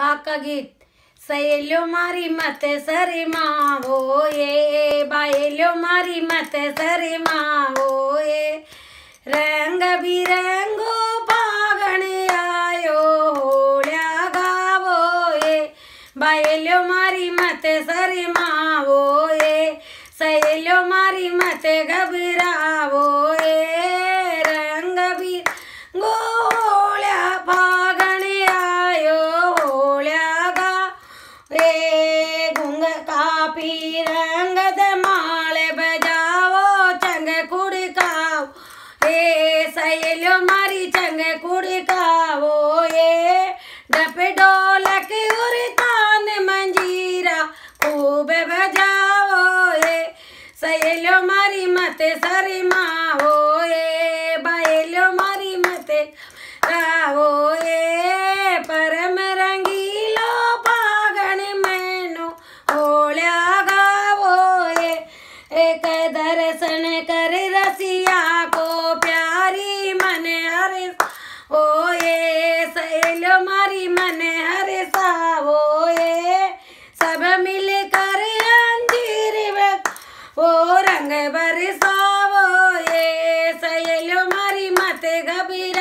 फाका गीत। सहेलियों मारी मत शर्मा हो ये, बाहेलियों मारी मत शर्मा हो ये। रंग बिरंगो बागण आयो होल्या गावो ये, बाहेलियों मारी मत शर्मा हो ये। सहेलियों मारी मत घबरावो ये, रंग बिरंगो होल्या बागण आयो होल्या गा रे। घुंग कापी रंग धमाल बजाओ चंग कुड़काओ ये, सहेलियों मारी चंग कुड़काओ ये। डप ढोलक और तान मंजीरा खूब बजाओ ये, सहेलियों मारी मत शर्मा हो ये, बाहेलियों मारी मत घबराओ ये। परम रंगीलो बागण मैनो होल्या गावो ये, एक दर्शन कर रसिया को प्यारी मन हरे हो ये, सहेलियों मारी मन हरे सावो ये। सब मिलकर अंजीर वो रंग बरसावो ये, सहेलियों मारी मत घबराओ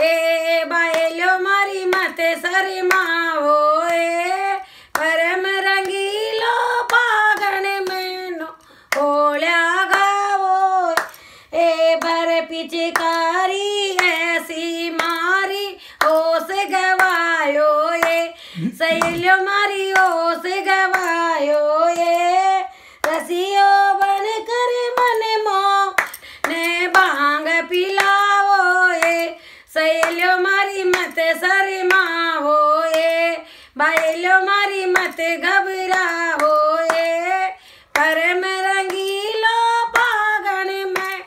ए, बाहेलियों मारी मत शर्मा हो ए। परम रंगीलो बागण मैनो होल्या गावो ए। बर पिचकारी ऐसी मारी होश गवायो ये, सहेलियों मारी होश गवायो ये। रसियो बन कर मन मो ने भांग पिलावो ये, सहेलियों मारी मत शर्मा हो ये, बाहेलियों मारी मत घबराओ ये। परम रंगीलो बागण में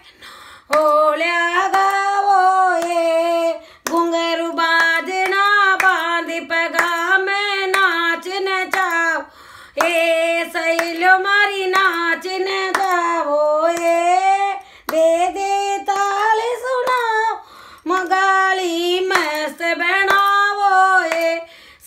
होल्या गावो ये, घुंघरू बाजना बांध पगा में नाच न जाओ ये, सहेलियों मारी नाच न जाओ ये। दे ताल सुनाओ मगाली मस्त बनावो ये,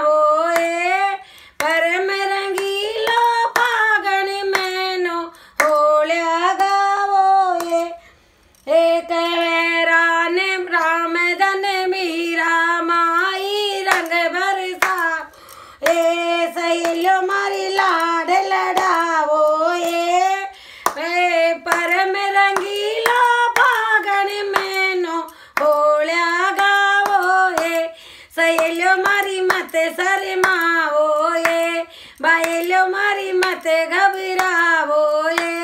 हो ये। परम रंगीलो बागण मैनो होल्या गावो ये, एक राम रामधन मीरा माई रंग बरसा ए, सहेलियों मारी लाड लड़ावो ये। परम रंगीलो बागण मैनो होल्या गावो ये, सहेलियों मारी मत शर्मा हो ये, बाहेलियों मारी मत घबरावो ये।